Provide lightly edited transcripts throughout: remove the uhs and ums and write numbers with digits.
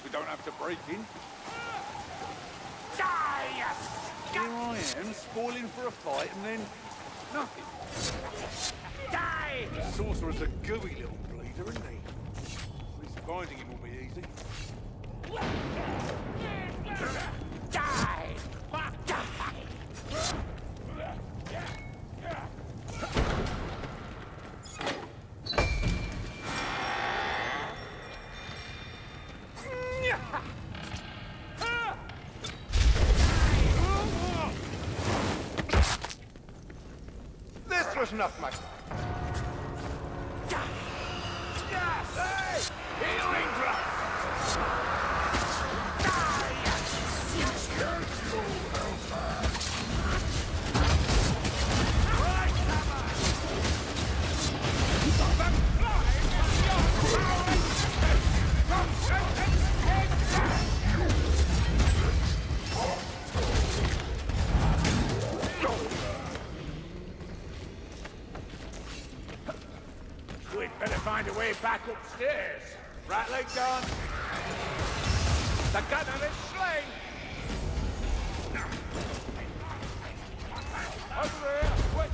place we don't have to break in. Die, you scut! Here I am, spoiling for a fight, and then nothing. Die! The sorcerer's a gooey little bleeder, isn't he? At least finding him will be easy. Die! Die! Enough, mate. Yes! Hey! Healing drop! Find a way back upstairs. Right leg down. The gunner is slain. Over here, quick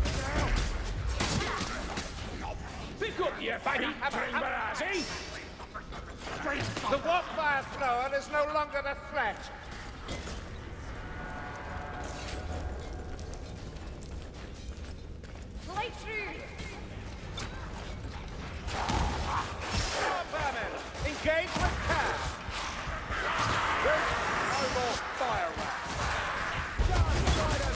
now. Pick up, you faggot. See? The warfire flower is no longer a threat. Light through. Engage with cash. There's no more fire rats. Don't try to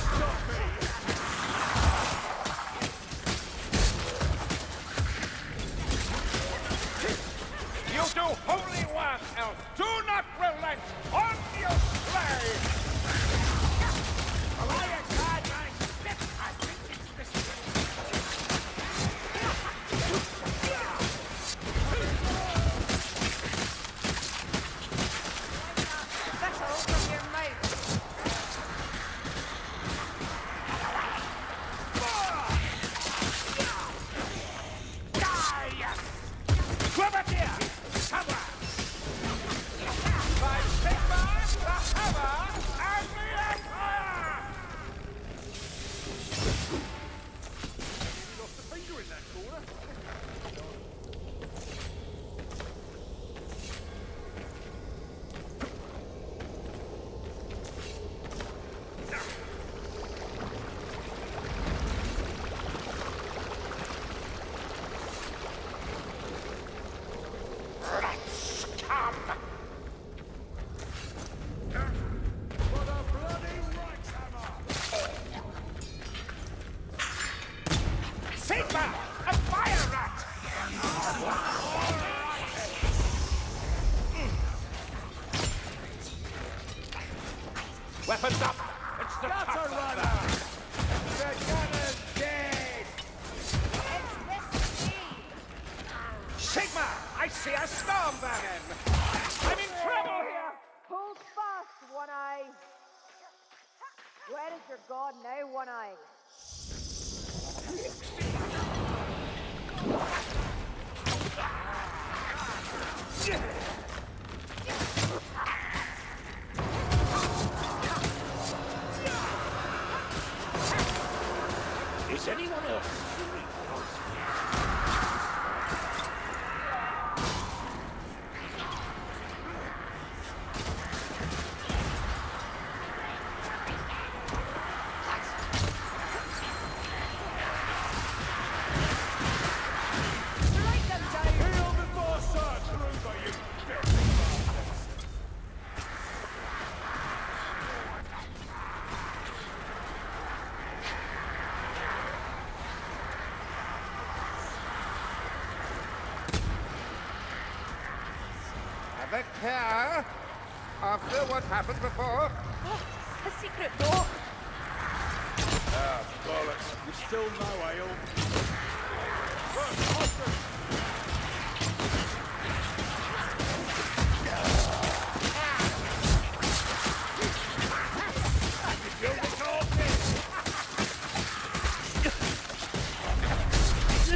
stop me. You do holy one, else do not relent on your slave. Weapons up! It's the cutter runner! The gunner's dead! It's risky! Sigma! I see a storm wagon! I'm in trouble here! Pull fast, One Eye! Where is your god now, One Eye? Is anyone else doing the care after what happened before? Oh, a secret door. Ah, bollocks. You still know ale.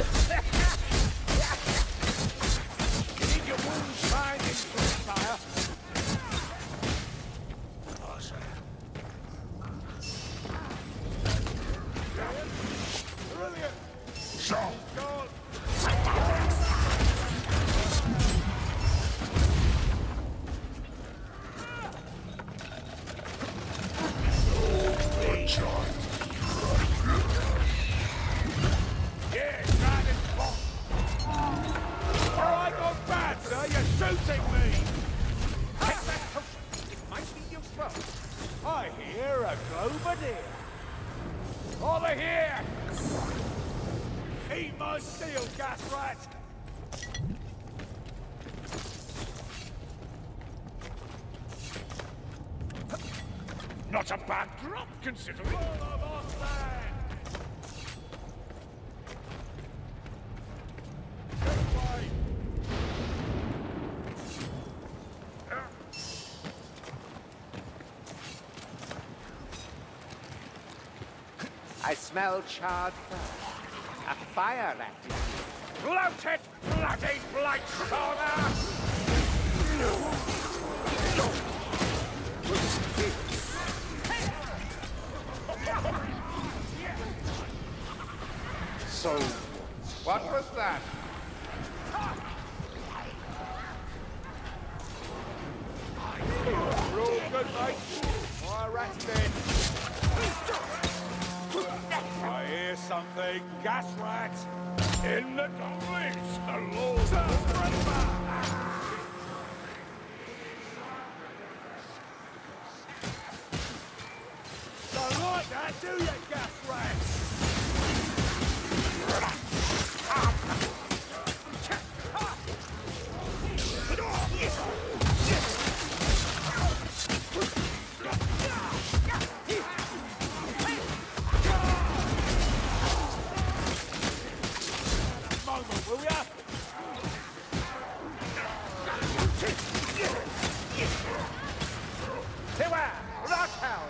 Can you get one side in the fire? No steel, gas rat! Not a bad drop, considering. All of our land. I smell charred fire. A fire active. Bloated, bloody blight corner! So, what was that? We're all good, mate. Fire rat's dead. I hear something. Gas rat. In the police. The laws are forever. Do you, gas rats? Moment, will ya? Beware, rock helm!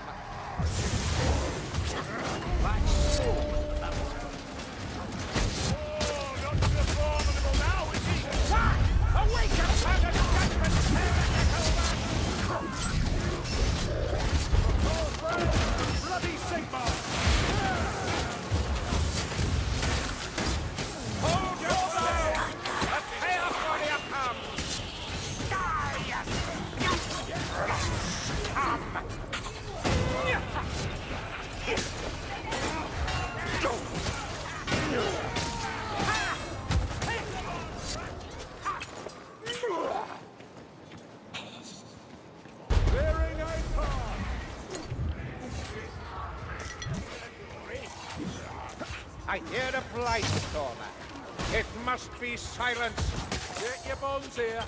I hear a blight stormer. It must be silenced. Get your bones here.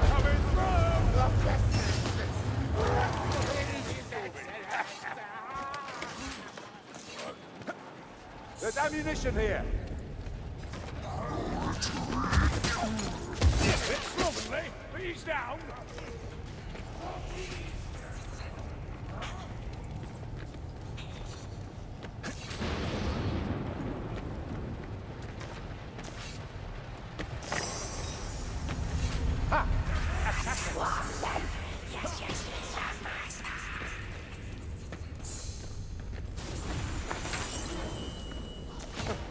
Coming through! There's ammunition here. It's lovely. He's down.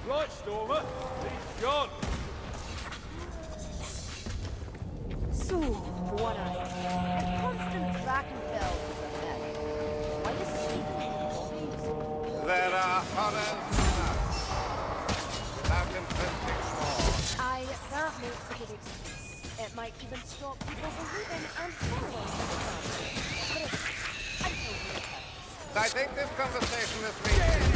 Lightstormer, he's gone. So, what are they? A constant crack and bell is a mess. Why is sleeping in the trees? There are horrors without inflicting more. That makes a good excuse. It might even stop people believing and following the but I don't know that. I think this conversation is reaching.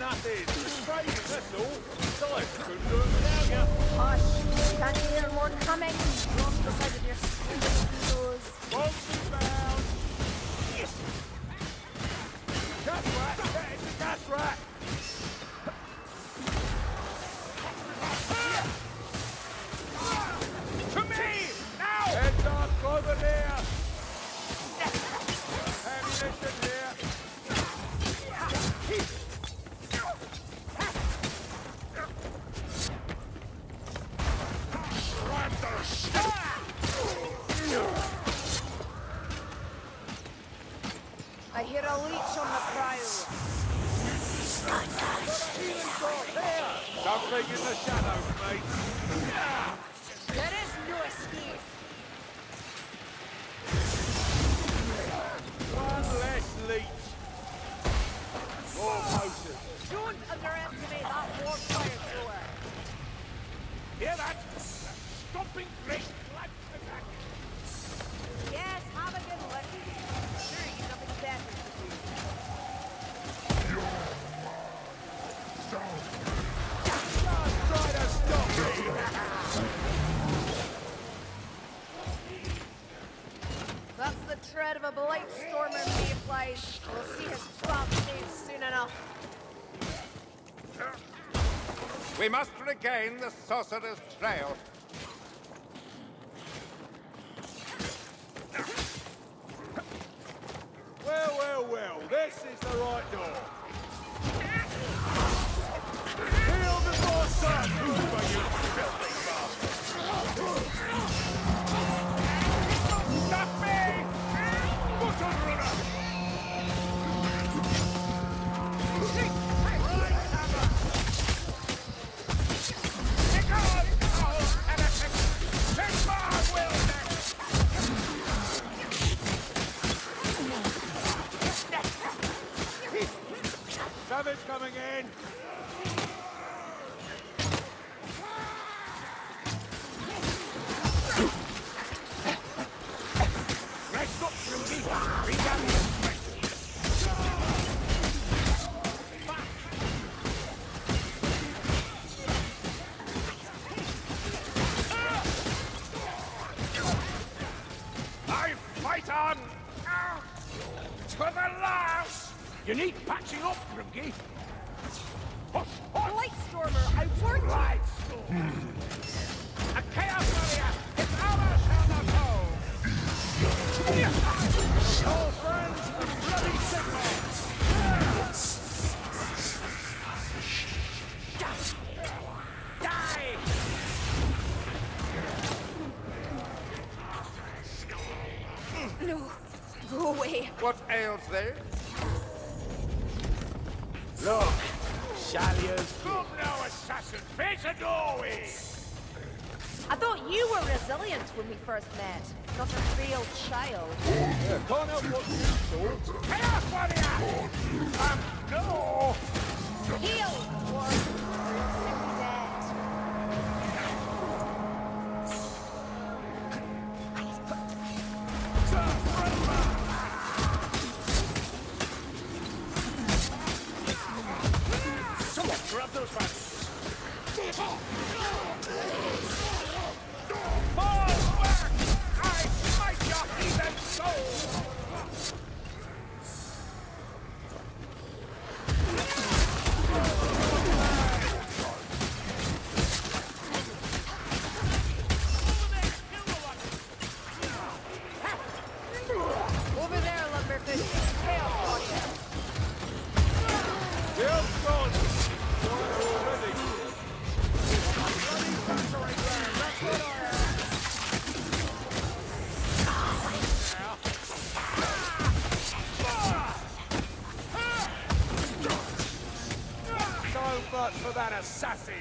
Nothing. That's all. Sorry, couldn't do it without you. Hush. Can't you hear more coming? Drop the side of your windows. Once you found. Yes. That's right. That's right. To me! Now! Heads up, over there. Ammunition here. I hear a leech on the cryo. There! Something in the shadows, mate. There is no escape. One less leech. More potions. Don't underestimate that warfire thrower. tread of a blight storm of mayflies. We'll see his crop saved soon enough. We must regain the Sorcerer's Trail. Well, well, well, this is the right door. Heal the north side, Hoover, you filthy bastard! Stop me! Put on runner! Right hammer! Take on, and a pick! Take my will next! Savage coming in! Rest up, Rudy! Regain your strength! I fight on! To the last! You need patching up, Grimke! Lightstormer, I warned you! Lightstormer! A Chaos Warrior! It's ours shall not go! All friends, a bloody signal! Die! No, go away. What ails thee? Look, Shalia's good now, assassin. Face a doorway. I thought you were resilient when we first met, not a real child. Yeah, can't help what you saw. Chaos Warrior! No! Heal, warrior! Simply dead. Grab those fans. Forward! I smite your heathen soul! Over there, Lumberfish. Chaos Warrior. Still going. For that assassin.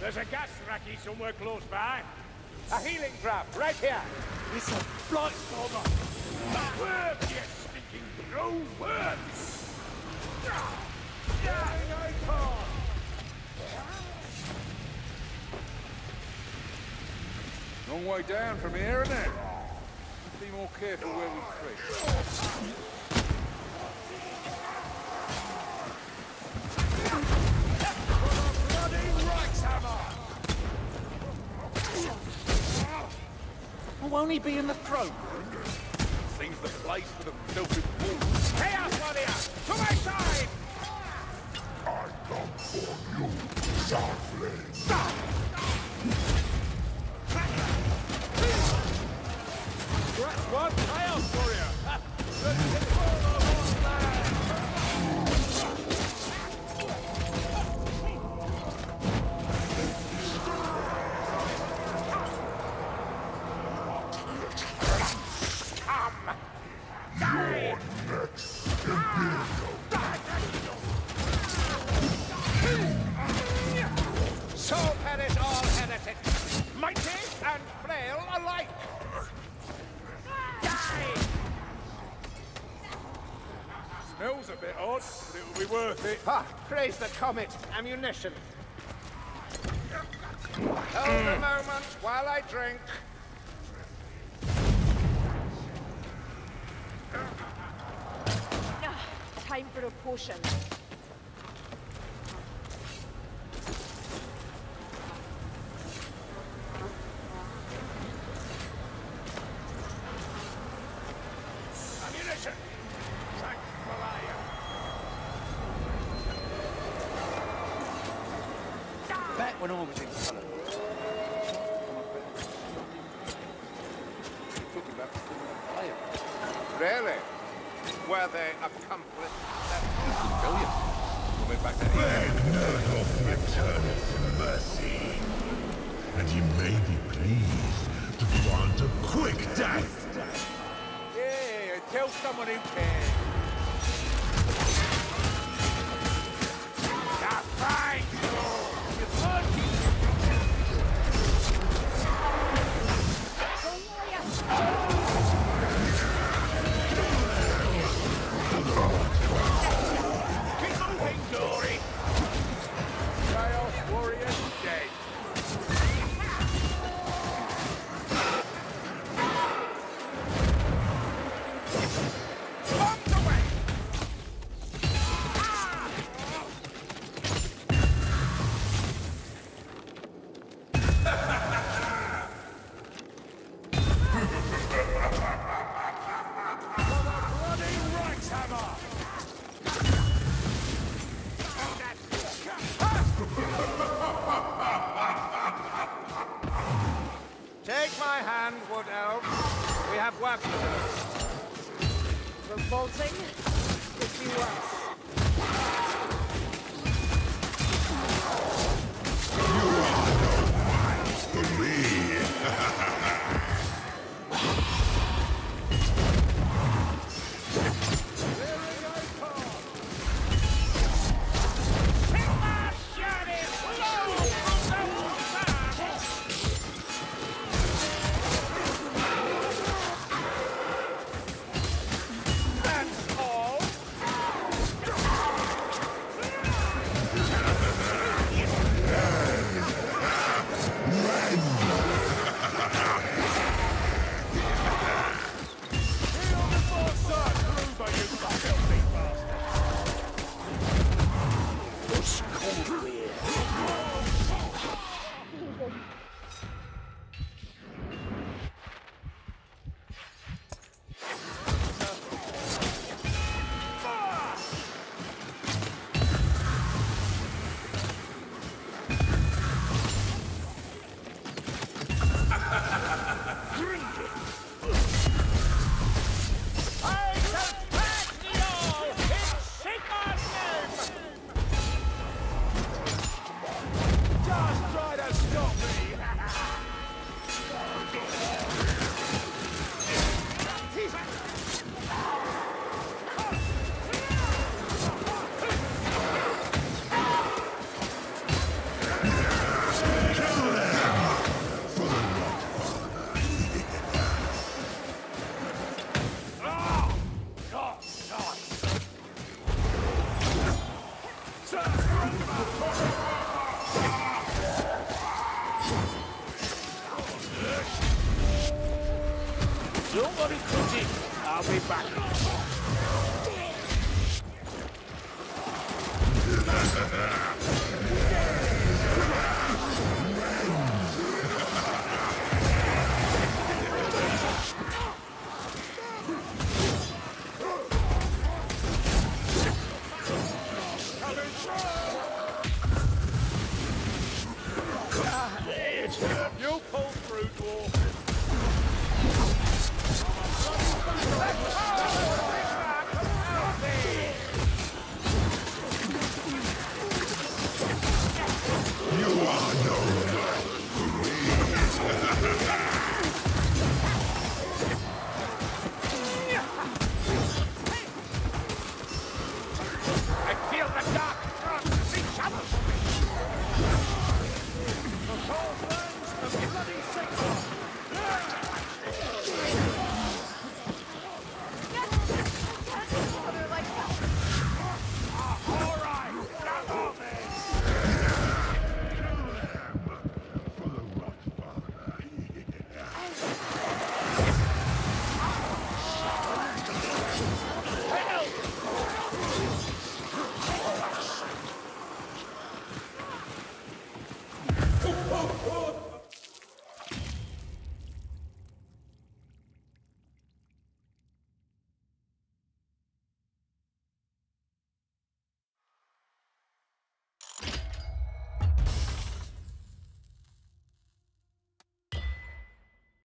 There's a gas racky somewhere close by. A healing draft right here. It's a blight bomber. Worm, you stinking bro, worm! Long way down from here, isn't it? Be more careful where we creep. Won't he be in the throat? Sings the place for the filthy wolves. Chaos Warrior! To my side! I come for you, Starflame. Stop! Scratch one, Chaos Warrior! Smells a bit odd, but it will be worth it. Ha! Praise the comet! Ammunition! Hold a moment while I drink. Time for a potion. Mission. Sack Malaya. Back when I was in Color. Talking about Malaya. Really? Were they accomplished? Brilliant. Coming back to England of eternal mercy. And he may be pleased to grant a quick death. Kill someone who cares. Now fight! You're working! Don't worry, keep moving, glory! Chaos warriors dead. Back.